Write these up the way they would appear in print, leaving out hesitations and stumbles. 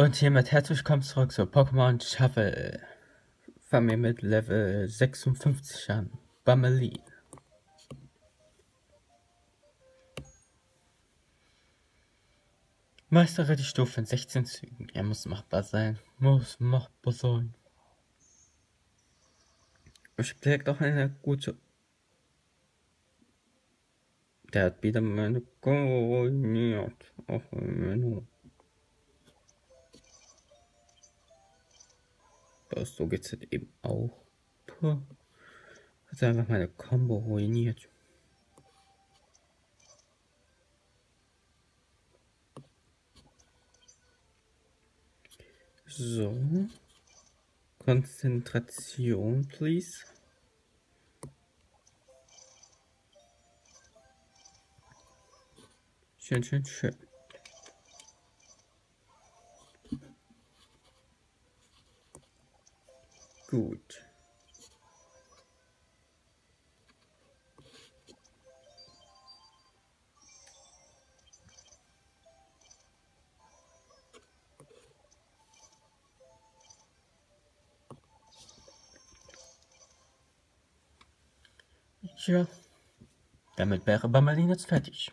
Und hiermit herzlich willkommen zurück zu Pokémon Shuffle. Fangen wir mit Level 56 an. Bummelin. Meistere die Stufe in 16 Zügen. Er muss machbar sein. Ich habe direkt auch eine gute... Der hat wieder meine koordiniert. Auch im Menü. So geht's jetzt eben auch. Puh. Hat einfach meine Combo ruiniert. So. Konzentration, please. Schön, schön, schön. Gut. Ja. Damit wäre Bummelin jetzt fertig.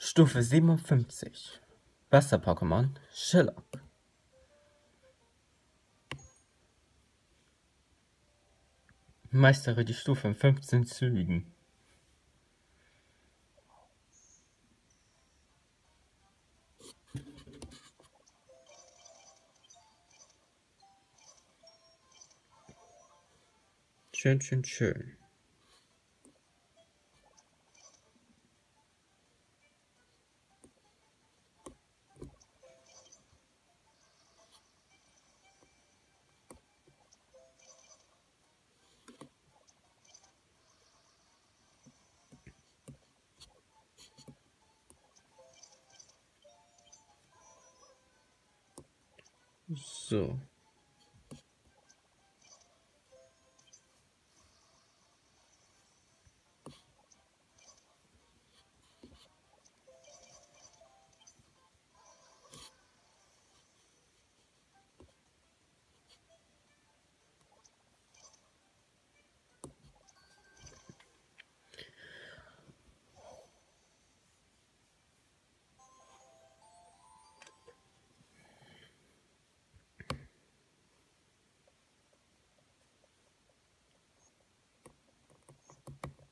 Stufe 57. Wasser-Pokémon Schiller. Meistere die Stufe in 15 Zügen. Schön, schön, schön. So.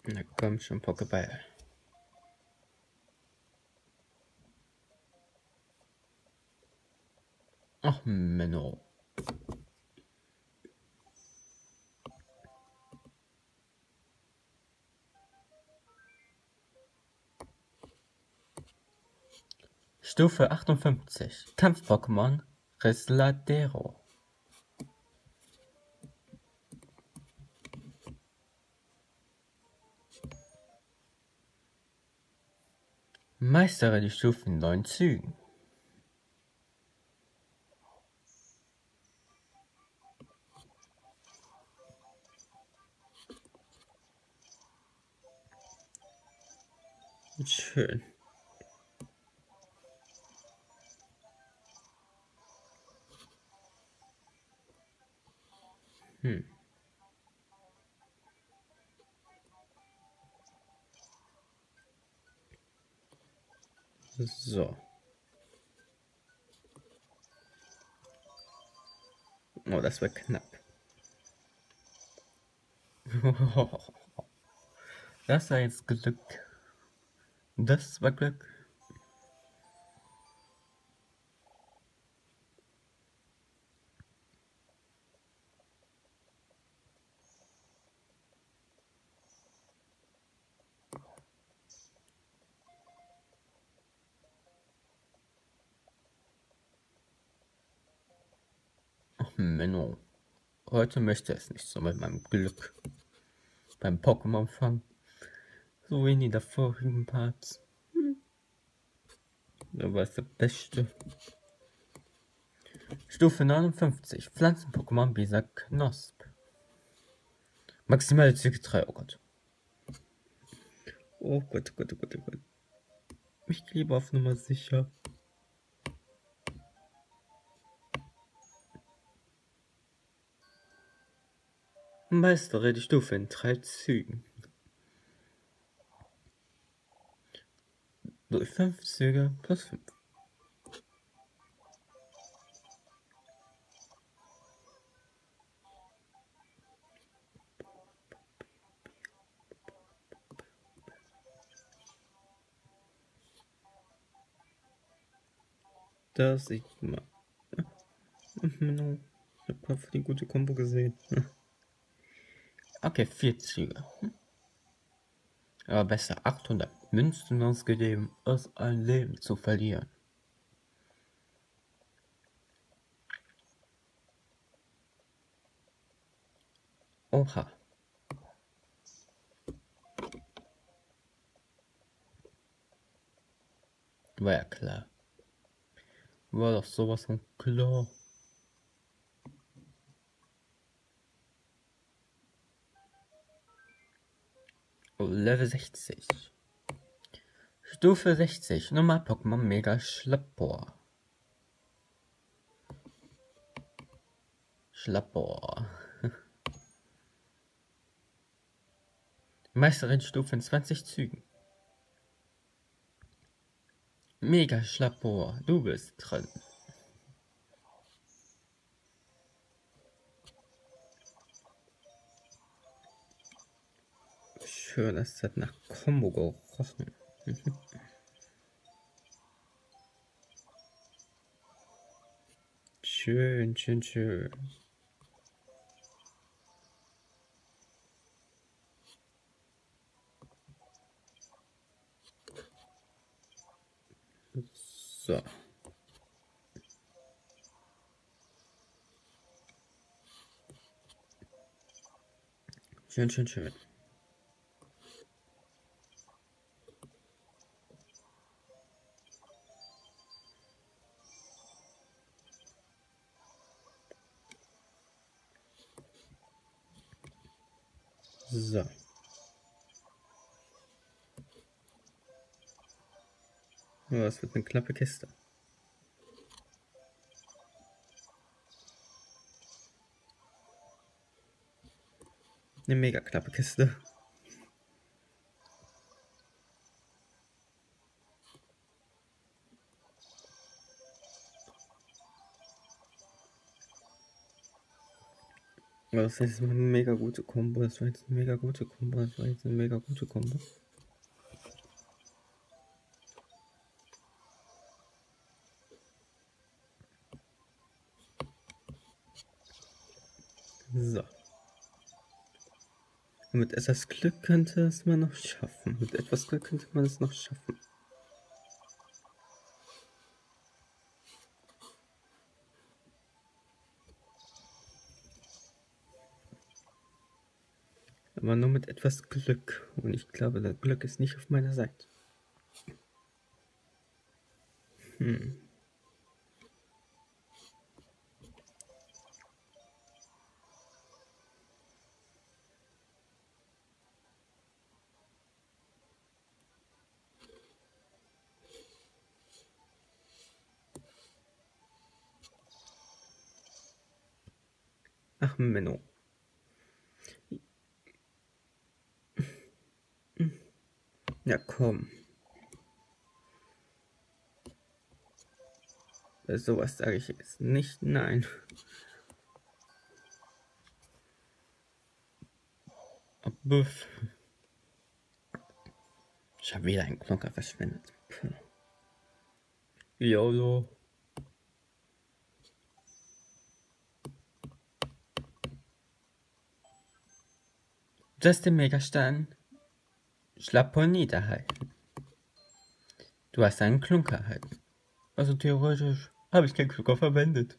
Na komm schon, Pokéball. Ach, Menno. Stufe 58. Kampf-Pokémon Rizladero. Meistere die Stufen in 9 Zügen. Schön. So. Oh, das war knapp. Das war jetzt Glück. Das war Glück. Menno, heute möchte es nicht so mit meinem Glück beim Pokémon fangen. So wie in den davorigen Parts. Da war es der Beste. Stufe 59. Pflanzen-Pokémon Bisa Knosp. Maximale Züge 3. Oh Gott. Oh Gott, oh Gott, oh Gott, oh Gott. Ich klebe auf Nummer sicher. Meistere die Stufe in 3 Zügen. Durch 5 Züge plus 5. Das sieht man. Ich hab gerade für die gute Kombo gesehen. Okay, 4 Züge. Aber besser 800 Münzen ausgegeben, als ein Leben zu verlieren. Oha. War ja klar. War doch sowas von klar. Level 60. Stufe 60. Nummer Pokémon Mega-Schlapor. Schlapor. Meisterin Stufe in 20 Zügen. Mega-Schlapor, du bist dran. Das hat nach Combo gerochen. Schön, schön, schön. So. Schön, schön, schön. So. Oh, das wird eine knappe Kiste. Eine mega knappe Kiste. Das ist eine mega gute Kombo, das war jetzt eine mega gute Kombo, das war jetzt eine mega gute Kombo. So. Und mit etwas Glück könnte es man noch schaffen. Mit etwas Glück könnte man es noch schaffen. Aber nur mit etwas Glück. Und ich glaube, das Glück ist nicht auf meiner Seite. Ach, Menno. Ja, komm. Sowas sage ich jetzt nicht, nein. Buff. Ich habe wieder einen Knocker verschwendet. YOLO. Das ist der Megastern. Schlaponieder erhalten. Du hast einen Klunker erhalten. Also theoretisch habe ich keinen Klunker verwendet.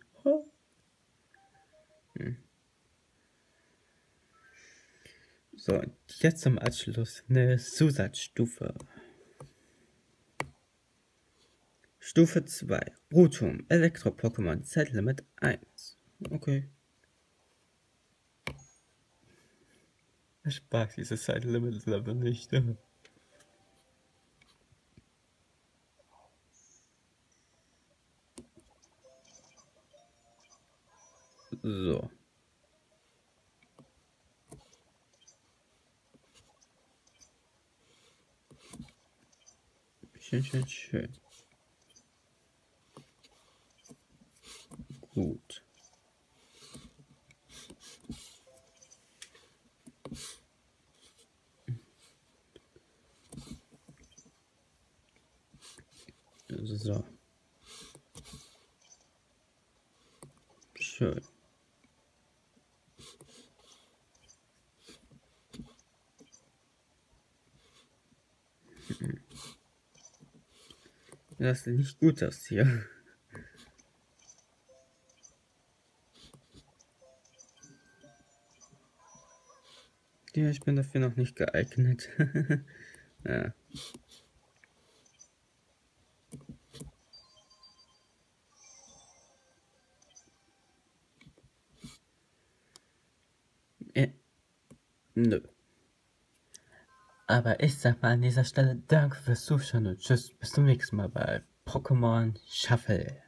So, jetzt zum Abschluss eine Zusatzstufe. Stufe 2. Routum, Elektro-Pokémon, Zeitlimit 1. Okay. Ich mag dieses Zeitlimit aber nicht. So. Schön, schön, schön. Gut. So. Schön. Das sieht nicht gut aus hier. Ja, ich bin dafür noch nicht geeignet. Ja. Nö. Aber ich sag mal an dieser Stelle Danke fürs Zuschauen und Tschüss, bis zum nächsten Mal bei Pokémon Shuffle.